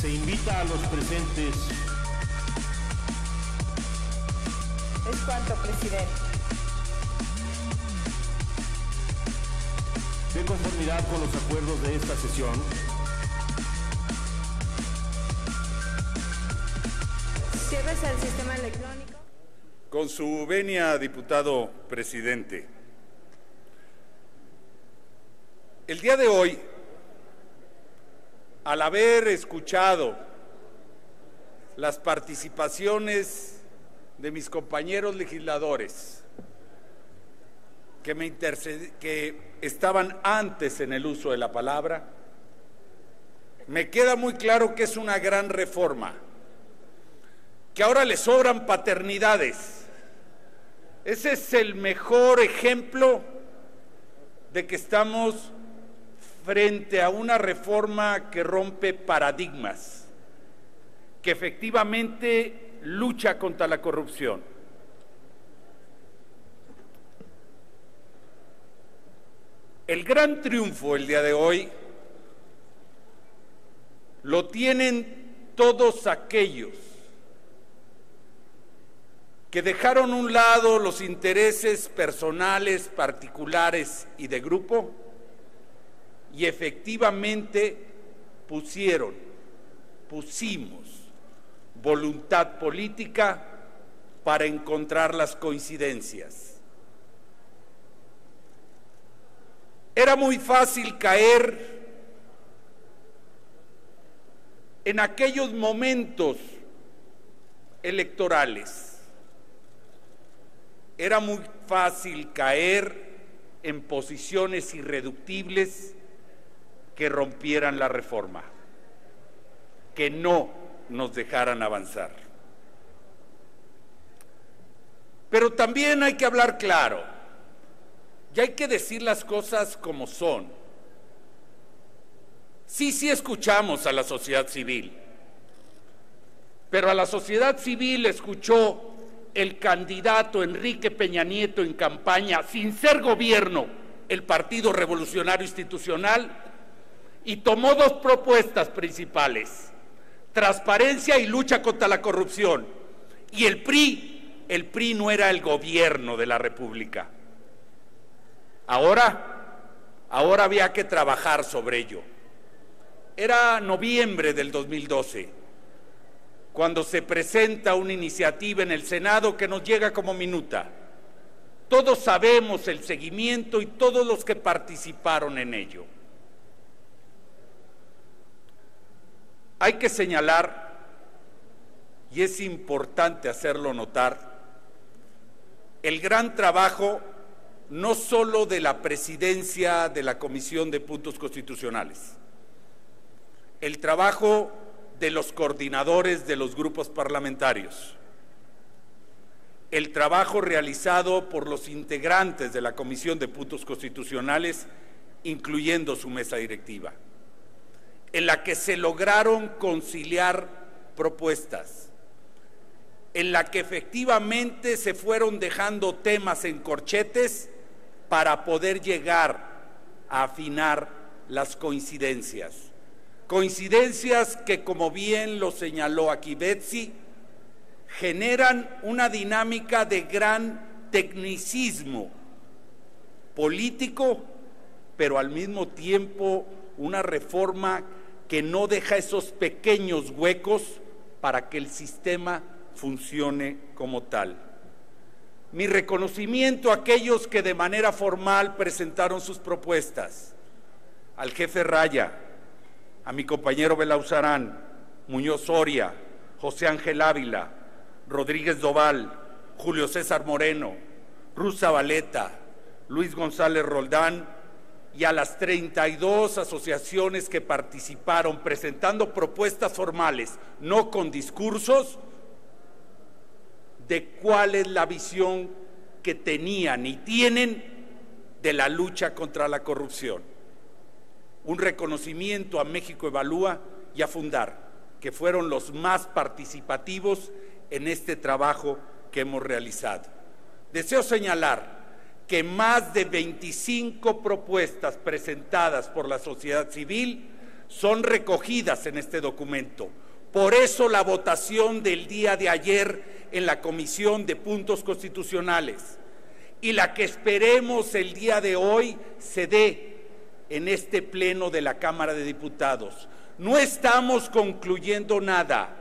Se invita a los presentes. Es cuanto, presidente. De conformidad con los acuerdos de esta sesión, cierres al sistema electrónico. Con su venia, diputado presidente. El día de hoy, al haber escuchado las participaciones de mis compañeros legisladores que estaban antes en el uso de la palabra, me queda muy claro que es una gran reforma, que ahora le sobran paternidades. Ese es el mejor ejemplo de que estamos frente a una reforma que rompe paradigmas, que efectivamente lucha contra la corrupción. El gran triunfo el día de hoy lo tienen todos aquellos que dejaron a un lado los intereses personales, particulares y de grupo, y efectivamente pusimos voluntad política para encontrar las coincidencias. Era muy fácil caer en aquellos momentos electorales. Era muy fácil caer en posiciones irreductibles que rompieran la reforma, que no nos dejaran avanzar. Pero también hay que hablar claro, y hay que decir las cosas como son. Sí escuchamos a la sociedad civil, pero a la sociedad civil escuchó el candidato Enrique Peña Nieto en campaña, sin ser gobierno, el Partido Revolucionario Institucional, y tomó dos propuestas principales: transparencia y lucha contra la corrupción. Y el PRI no era el gobierno de la República. Ahora había que trabajar sobre ello. Era noviembre del 2012. Cuando se presenta una iniciativa en el Senado que nos llega como minuta. Todos sabemos el seguimiento y todos los que participaron en ello. Hay que señalar, y es importante hacerlo notar, el gran trabajo no solo de la presidencia de la Comisión de Puntos Constitucionales, el trabajo de los coordinadores de los grupos parlamentarios, el trabajo realizado por los integrantes de la Comisión de Puntos Constitucionales, incluyendo su mesa directiva, en la que se lograron conciliar propuestas, en la que efectivamente se fueron dejando temas en corchetes para poder llegar a afinar las coincidencias. Coincidencias que, como bien lo señaló aquí Betzi, generan una dinámica de gran tecnicismo político, pero al mismo tiempo una reforma que no deja esos pequeños huecos para que el sistema funcione como tal. Mi reconocimiento a aquellos que de manera formal presentaron sus propuestas, al jefe Raya, a mi compañero Belauzarán, Muñoz Soria, José Ángel Ávila, Rodríguez Doval, Julio César Moreno, Ruiz Zabaleta, Luis González Roldán y a las 32 asociaciones que participaron presentando propuestas formales, no con discursos, de cuál es la visión que tenían y tienen de la lucha contra la corrupción. Un reconocimiento a México Evalúa y a Fundar, que fueron los más participativos en este trabajo que hemos realizado. Deseo señalar que más de 25 propuestas presentadas por la sociedad civil son recogidas en este documento. Por eso la votación del día de ayer en la Comisión de Puntos Constitucionales y la que esperemos el día de hoy se dé en este pleno de la Cámara de Diputados. No estamos concluyendo nada.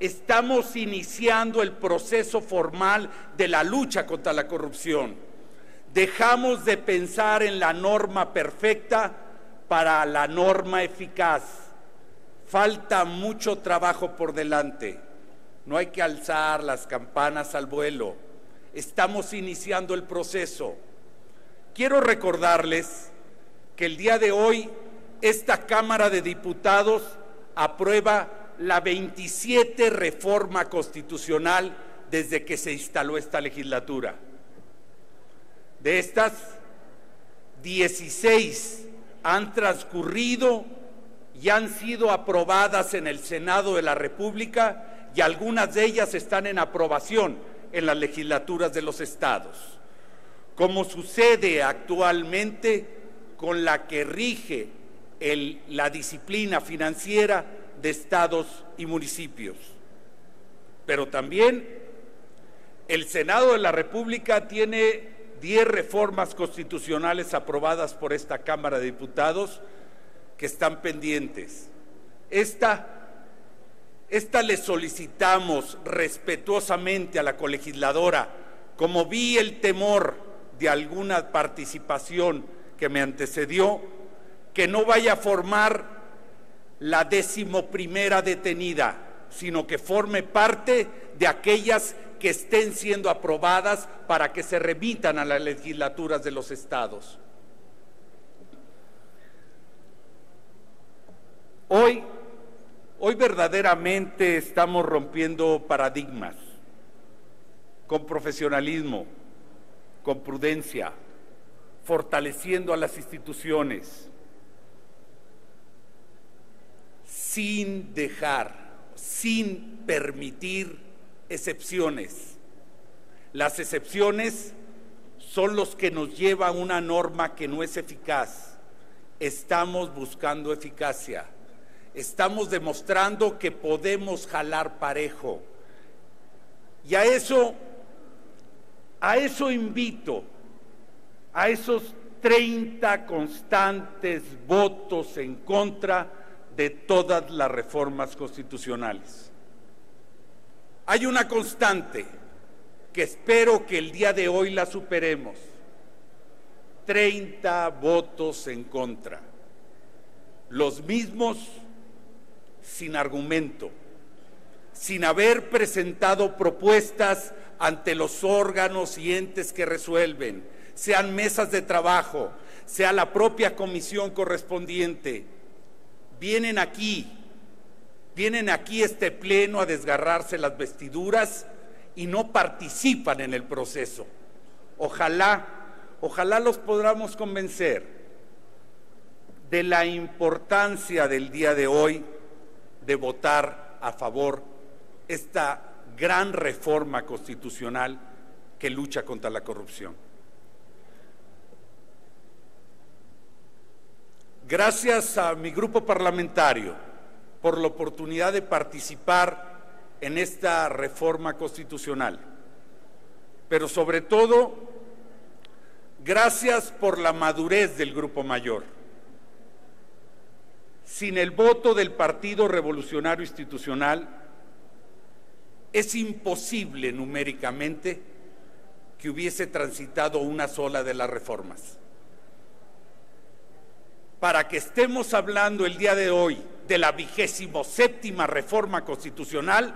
Estamos iniciando el proceso formal de la lucha contra la corrupción. Dejamos de pensar en la norma perfecta para la norma eficaz. Falta mucho trabajo por delante. No hay que alzar las campanas al vuelo. Estamos iniciando el proceso. Quiero recordarles que el día de hoy esta Cámara de Diputados aprueba la 27ª reforma constitucional desde que se instaló esta legislatura. De estas, 16 han transcurrido y han sido aprobadas en el Senado de la República y algunas de ellas están en aprobación en las legislaturas de los estados. Como sucede actualmente con la que rige la disciplina financiera de estados y municipios. Pero también el Senado de la República tiene 10 reformas constitucionales aprobadas por esta Cámara de Diputados que están pendientes. Esta le solicitamos respetuosamente a la colegisladora, como vi el temor de alguna participación que me antecedió, que no vaya a formar la 11ª detenida, sino que forme parte de aquellas que estén siendo aprobadas para que se remitan a las legislaturas de los estados. Hoy verdaderamente estamos rompiendo paradigmas, con profesionalismo, con prudencia, fortaleciendo a las instituciones, sin dejar, sin permitir excepciones. Las excepciones son los que nos lleva a una norma que no es eficaz. Estamos buscando eficacia. Estamos demostrando que podemos jalar parejo. Y a eso invito, a esos 30 constantes votos en contra de todas las reformas constitucionales. Hay una constante que espero que el día de hoy la superemos: 30 votos en contra, los mismos sin argumento, sin haber presentado propuestas ante los órganos y entes que resuelven, sean mesas de trabajo, sea la propia comisión correspondiente. Vienen aquí a este pleno a desgarrarse las vestiduras y no participan en el proceso. Ojalá los podamos convencer de la importancia del día de hoy de votar a favor esta gran reforma constitucional que lucha contra la corrupción. Gracias a mi grupo parlamentario por la oportunidad de participar en esta reforma constitucional, pero sobre todo, gracias por la madurez del grupo mayor. Sin el voto del Partido Revolucionario Institucional, es imposible numéricamente que hubiese transitado una sola de las reformas. Para que estemos hablando el día de hoy de la 27ª reforma constitucional,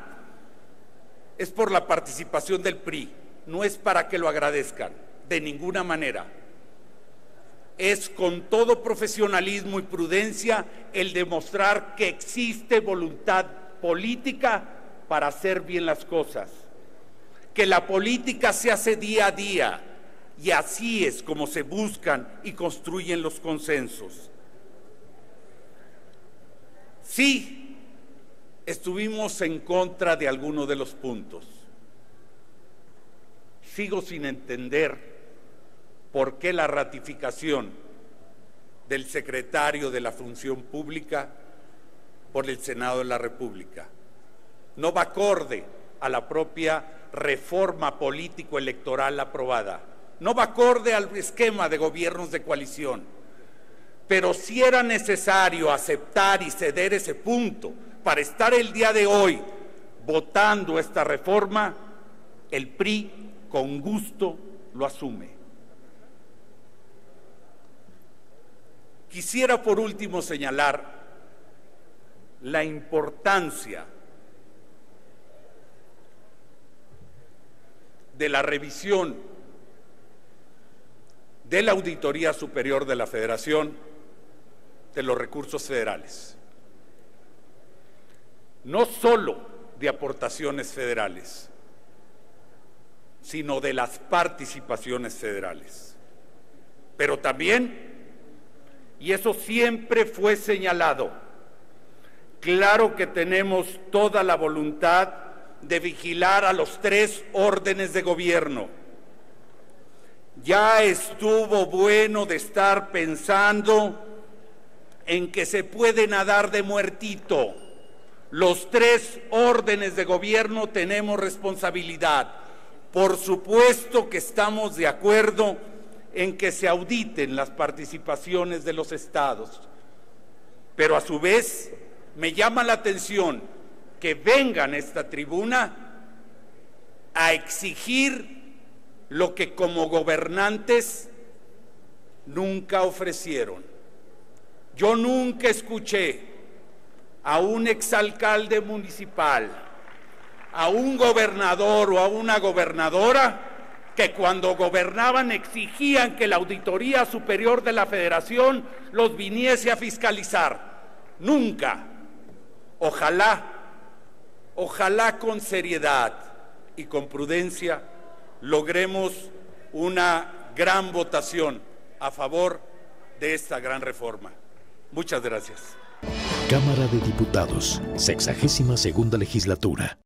es por la participación del PRI, no es para que lo agradezcan, de ninguna manera. Es con todo profesionalismo y prudencia el demostrar que existe voluntad política para hacer bien las cosas, que la política se hace día a día, y así es como se buscan y construyen los consensos. Sí, estuvimos en contra de algunos de los puntos. Sigo sin entender por qué la ratificación del secretario de la Función Pública por el Senado de la República. No va acorde a la propia reforma político-electoral aprobada. No va acorde al esquema de gobiernos de coalición. Pero sí era necesario aceptar y ceder ese punto para estar el día de hoy votando esta reforma. El PRI con gusto lo asume. Quisiera por último señalar la importancia de la revisión de la Auditoría Superior de la Federación de los recursos federales. No solo de aportaciones federales, sino de las participaciones federales. Pero también, y eso siempre fue señalado, claro que tenemos toda la voluntad de vigilar a los tres órdenes de gobierno. Ya estuvo bueno de estar pensando en que se puede nadar de muertito. Los tres órdenes de gobierno tenemos responsabilidad. Por supuesto que estamos de acuerdo en que se auditen las participaciones de los estados, pero a su vez me llama la atención que vengan a esta tribuna a exigir lo que como gobernantes nunca ofrecieron. Yo nunca escuché a un exalcalde municipal, a un gobernador o a una gobernadora que cuando gobernaban exigían que la Auditoría Superior de la Federación los viniese a fiscalizar. Nunca. Ojalá con seriedad y con prudencia logremos una gran votación a favor de esta gran reforma. Muchas gracias. Cámara de Diputados, 62ª Legislatura.